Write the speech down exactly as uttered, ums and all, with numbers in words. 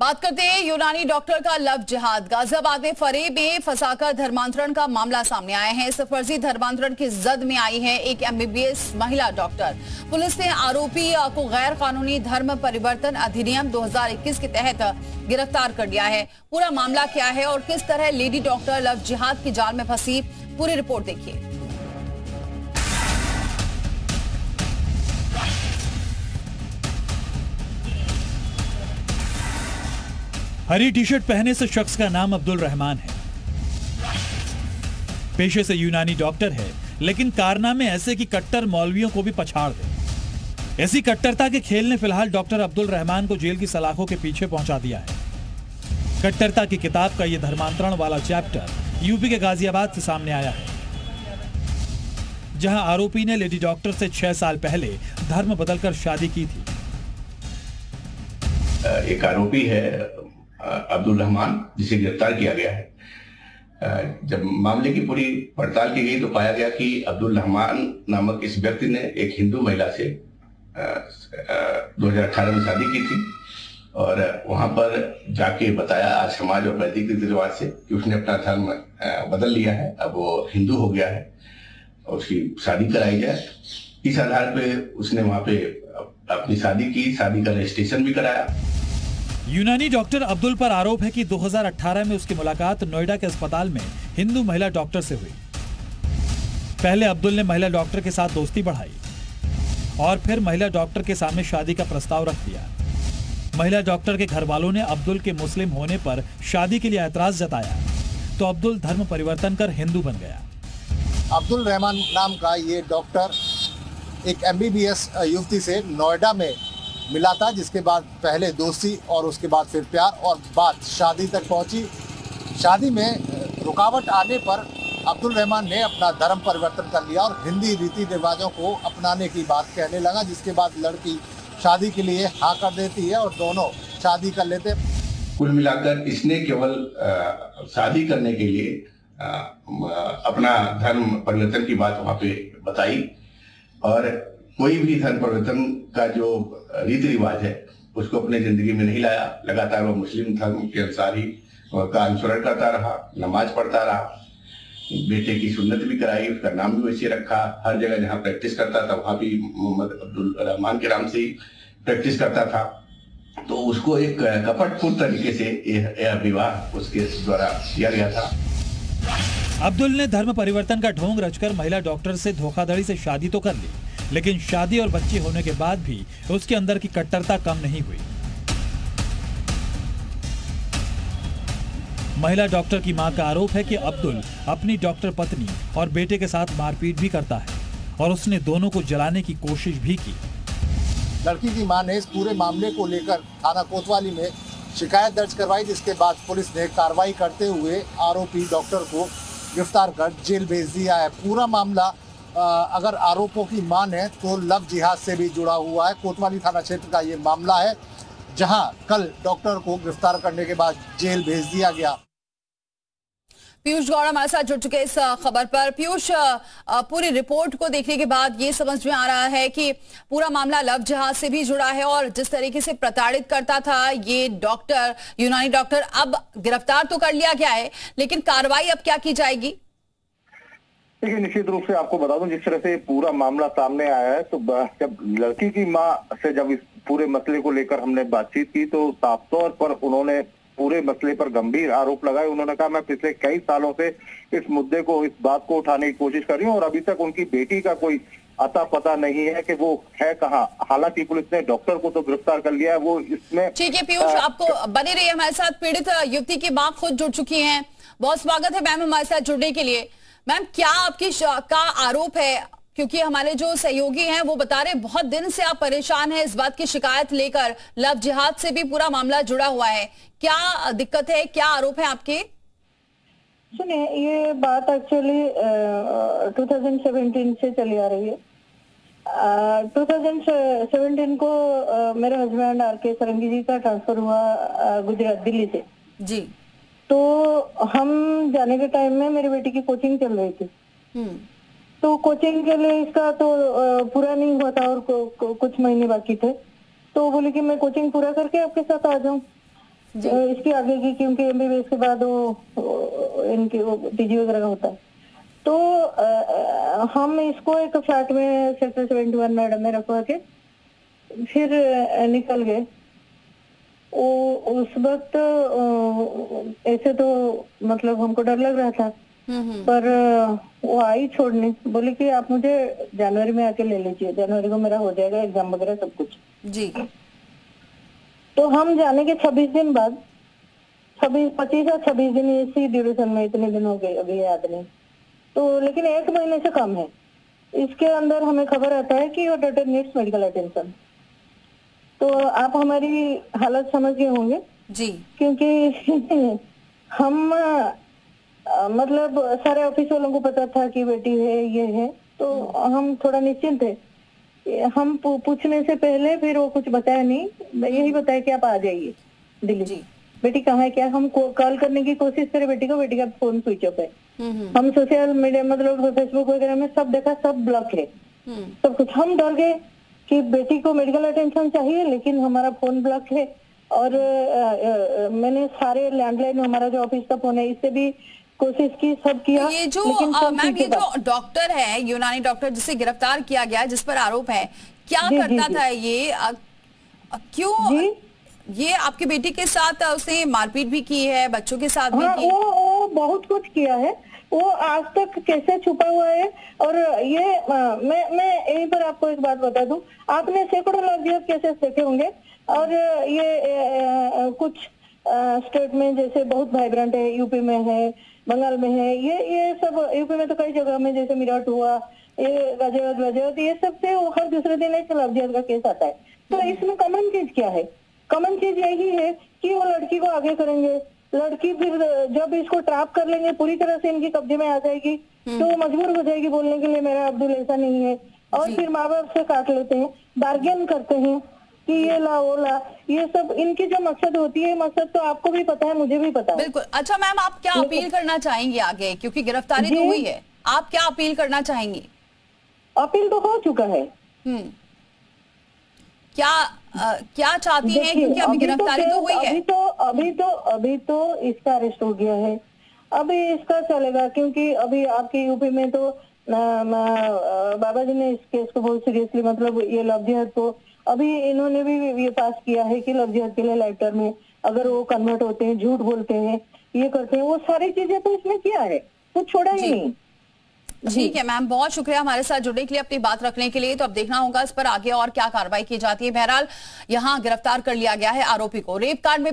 बात करते हैं यूनानी डॉक्टर का लव जिहाद। गाजियाबाद में फरेब में फंसाकर धर्मांतरण का मामला सामने आया है। इस फर्जी धर्मांतरण की जद में आई है एक एमबीबीएस महिला डॉक्टर। पुलिस ने आरोपी को गैर कानूनी धर्म परिवर्तन अधिनियम दो हज़ार इक्कीस के तहत गिरफ्तार कर लिया है। पूरा मामला क्या है और किस तरह लेडी डॉक्टर लव जिहाद की जाल में फंसी, पूरी रिपोर्ट देखिए। हरी टी शर्ट पहने से शख्स का नाम अब्दुल रहमान है। पेशे से यूनानी डॉक्टर है, लेकिन कारनामे ऐसे कि कट्टर मौलवियों को भी पछाड़ दे। ऐसी कट्टरता के खेल ने फिलहाल डॉक्टर अब्दुल रहमान को जेल की सलाखों के पीछे पहुंचा दिया है। कट्टरता की किताब का ये धर्मांतरण वाला चैप्टर यूपी के गाजियाबाद से सामने आया है, जहां आरोपी ने लेडी डॉक्टर से छह साल पहले धर्म बदलकर शादी की थी। एक आरोपी है अब्दुल रहमान, जिसे गिरफ्तार किया गया है। जब मामले की पूरी पड़ताल की गई तो पाया गया कि अब्दुल रहमान नामक इस व्यक्ति ने एक हिंदू महिला से दो हज़ार अठारह में शादी की थी और वहां पर जाके बताया आज समाज और वैदिक रीति रिवाज से कि उसने अपना धर्म बदल लिया है, अब वो हिंदू हो गया है और उसकी शादी कराई जाए। इस आधार पे उसने वहाँ पे अपनी शादी की, शादी का रजिस्ट्रेशन भी कराया। यूनानी डॉक्टर अब्दुल पर आरोप है कि दो हज़ार अठारह में उसकी मुलाकात नोएडा के अस्पताल में हिंदू महिला डॉक्टर से हुई। पहले अब्दुल ने महिला डॉक्टर के साथ दोस्ती बढ़ाई और फिर महिला डॉक्टर के सामने शादी का प्रस्ताव रख दिया। महिला डॉक्टर के घर वालों ने अब्दुल के मुस्लिम होने पर शादी के लिए ऐतराज जताया तो अब्दुल धर्म परिवर्तन कर हिंदू बन गया। अब्दुल रहमान नाम का ये डॉक्टर एक एमबीबीएस युवती से नोएडा में मिला था, जिसके बाद पहले दोस्ती और उसके बाद फिर प्यार और बाद शादी तक पहुंची। शादी में रुकावट आने पर अब्दुल रहमान ने अपना धर्म परिवर्तन कर लिया और हिंदी रीति रिवाजों को अपनाने की बात कहने लगा, जिसके बाद लड़की शादी के लिए हाँ कर देती है और दोनों शादी कर लेते। कुल मिलाकर इसने केवल शादी करने के लिए अपना धर्म परिवर्तन की बात वहाँ पे बताई और कोई भी धर्म परिवर्तन का जो रीति रिवाज है उसको अपने जिंदगी में नहीं लाया। लगातार वो मुस्लिम धर्म के अनुसार ही का अनुसरण करता रहा, नमाज पढ़ता रहा, बेटे की सुन्नत भी कराई, उसका नाम भी वैसे रखा। हर जगह जहाँ प्रैक्टिस करता था वहाँ भी मोहम्मद अब्दुल रहमान के नाम से ही प्रैक्टिस करता था। तो उसको एक कपटपूर्ण तरीके से यह विवाह उसके द्वारा किया गया था। अब्दुल ने धर्म परिवर्तन का ढोंग रचकर महिला डॉक्टर से धोखाधड़ी से शादी तो कर ली, लेकिन शादी और बच्चे होने के बाद भी उसके अंदर की कट्टरता कम नहीं हुई। महिला डॉक्टर की मां का आरोप है कि अब्दुल अपनी डॉक्टर पत्नी और बेटे के साथ मारपीट भी करता है और उसने दोनों को जलाने की कोशिश भी की। लड़की की मां ने इस पूरे मामले को लेकर थाना कोतवाली में शिकायत दर्ज करवाई, जिसके बाद पुलिस ने कार्रवाई करते हुए आरोपी डॉक्टर को गिरफ्तार कर जेल भेज दिया है। पूरा मामला अगर आरोपों की मान है तो लव जिहाद से भी जुड़ा हुआ है। कोतवाली थाना क्षेत्र का ये मामला है, जहां कल डॉक्टर को गिरफ्तार करने के बाद जेल भेज दिया गया। पीयूष गौड़ हमारे साथ जुड़ चुके इस खबर पर। पीयूष, पूरी रिपोर्ट को देखने के बाद ये समझ में आ रहा है कि पूरा मामला लव जिहाद से भी जुड़ा है और जिस तरीके से प्रताड़ित करता था ये डॉक्टर, यूनानी डॉक्टर, अब गिरफ्तार तो कर लिया गया है, लेकिन कार्रवाई अब क्या की जाएगी? देखिए, निश्चित रूप से आपको बता दूं, जिस तरह से पूरा मामला सामने आया है तो जब लड़की की मां से जब इस पूरे मसले को लेकर हमने बातचीत की तो साफ तौर पर उन्होंने पूरे मसले पर गंभीर आरोप लगाए। उन्होंने कहा मैं पिछले कई सालों से इस मुद्दे को, इस बात को उठाने की कोशिश कर रही हूं और अभी तक उनकी बेटी का कोई अता पता नहीं है कि वो है कहाँ। हालांकि पुलिस ने डॉक्टर को तो गिरफ्तार कर लिया है, वो इसमें। ठीक है पीयूष, आपको बने रहिए हमारे साथ। पीड़ित युवती की माँ खुद जुड़ चुकी है। बहुत स्वागत है मैम हमारे साथ जुड़ने के लिए। मैम, क्या आपकी का आरोप है, क्योंकि हमारे जो सहयोगी हैं वो बता रहे बहुत दिन से आप परेशान हैं इस बात की शिकायत लेकर, लव जिहाद से भी पूरा मामला जुड़ा हुआ है, क्या दिक्कत है, क्या आरोप है आपके? सुनिए, ये बात एक्चुअली दो हज़ार सत्रह से चली आ रही है। दो हज़ार सत्रह को uh, मेरे हस्बैंड आरके सरंगी जी का ट्रांसफर हुआ uh, गुजरात दिल्ली से जी। तो हम जाने के टाइम में मेरी बेटी की कोचिंग चल रही थी, तो कोचिंग के लिए इसका तो पूरा नहीं हुआ था और को, को, कुछ महीने बाकी थे। तो बोली कि मैं कोचिंग पूरा करके आपके साथ आ जाऊं। इसके आगे की, क्योंकि एमबीबीएस के बाद वो इनकी पीजी वगैरह का होता है, तो आ, हम इसको एक फ्लैट में सेक्टर सेवेंटी वन नोएडा में रखवा के फिर निकल गए। उस वक्त ऐसे तो मतलब हमको डर लग रहा था, पर वो आई छोड़ने, बोली कि आप मुझे जनवरी में आके ले लीजिए, जनवरी को मेरा हो जाएगा एग्जाम वगैरह सब कुछ जी। तो हम जाने के छब्बीस दिन बाद, छब्बीस पच्चीस और छब्बीस दिन इसी ड्यूरेशन में, इतने दिन हो गए अभी याद नहीं, तो लेकिन एक महीने से कम है, इसके अंदर हमें खबर आता है कि your daughter needs medical attention. तो आप हमारी हालत समझ गए होंगे जी, क्योंकि हम आ, मतलब सारे ऑफिस वालों को पता था कि बेटी है ये है, तो हम थोड़ा निश्चिंत थे। हम पूछने से पहले फिर वो कुछ बताया नहीं, यही बताया कि आप आ जाइए दिल्ली, बेटी कहाँ है क्या। हम कॉल करने की कोशिश करे बेटी को, बेटी का फोन स्विच ऑफ है। हम सोशल मीडिया मतलब फेसबुक वगैरह में सब देखा, सब ब्लॉक है सब कुछ। हम डर गए कि बेटी को मेडिकल अटेंशन चाहिए लेकिन हमारा फोन ब्लॉक है, और आ, आ, मैंने सारे लैंडलाइन हमारा जो ऑफिस का फोन है इससे भी कोशिश की, सब किया। ये जो मैम ये जो डॉक्टर है, यूनानी डॉक्टर जिसे गिरफ्तार किया गया है, जिस पर आरोप है, क्या जी, करता जी, था ये आ, क्यों जी? ये आपके बेटी के साथ उसने मारपीट भी की है, बच्चों के साथ हाँ, भी की। वो, वो बहुत कुछ किया है, वो आज तक कैसे छुपा हुआ है। और ये आ, मैं मैं यहीं पर आपको एक बात बता दूं, आपने सैकड़ों लाख केसेस देखे होंगे, और ये कुछ स्टेट में जैसे बहुत वाइब्रेंट है, यूपी में है, बंगाल में है, ये ये सब यूपी में तो कई जगह में जैसे मेरठ हुआ, ये गाजियाबाद वाजियाबाद ये सब से हर दूसरे दिन एक लफ्जियात का केस आता है। तो इसमें कॉमन चीज क्या है? कॉमन चीज यही है कि वो लड़की को आगे करेंगे, लड़की फिर जब इसको ट्रैप कर लेंगे पूरी तरह से इनके कब्जे में आ जाएगी, तो मजबूर हो जाएगी बोलने के लिए मेरा अब्दुल ऐसा नहीं है, और फिर माँ बाप से काट लेते हैं, बार्गेन करते हैं कि ये ला वो ला, ये सब इनकी जो मकसद होती है, मकसद तो आपको भी पता है, मुझे भी पता है। बिल्कुल। अच्छा मैम, आप क्या अपील करना चाहेंगी आगे, क्योंकि गिरफ्तारी तो हुई है, आप क्या अपील करना चाहेंगी? अपील तो हो चुका है। क्या आ, क्या चाहती हैं, क्योंकि अभी गिरफ्तारी तो, तो हुई है, अभी तो अभी तो अभी तो इसका अरेस्ट हो गया है, अभी इसका चलेगा, क्योंकि अभी आपके यूपी में तो बाबा जी ने इस केस को बहुत सीरियसली, मतलब ये लफ्जियात को अभी इन्होंने भी ये पास किया है कि लव जिहाद के लिए लाइफ टर्म में अगर वो कन्वर्ट होते हैं, झूठ बोलते हैं, ये करते हैं, वो सारी चीजें तो इसमें किया है, कुछ तो छोड़ा ही नहीं। ठीक है मैम, बहुत शुक्रिया हमारे साथ जुड़ने के लिए, अपनी बात रखने के लिए। तो अब देखना होगा इस पर आगे और क्या कार्रवाई की जाती है। बहरहाल यहाँ गिरफ्तार कर लिया गया है आरोपी को, रेप कांड में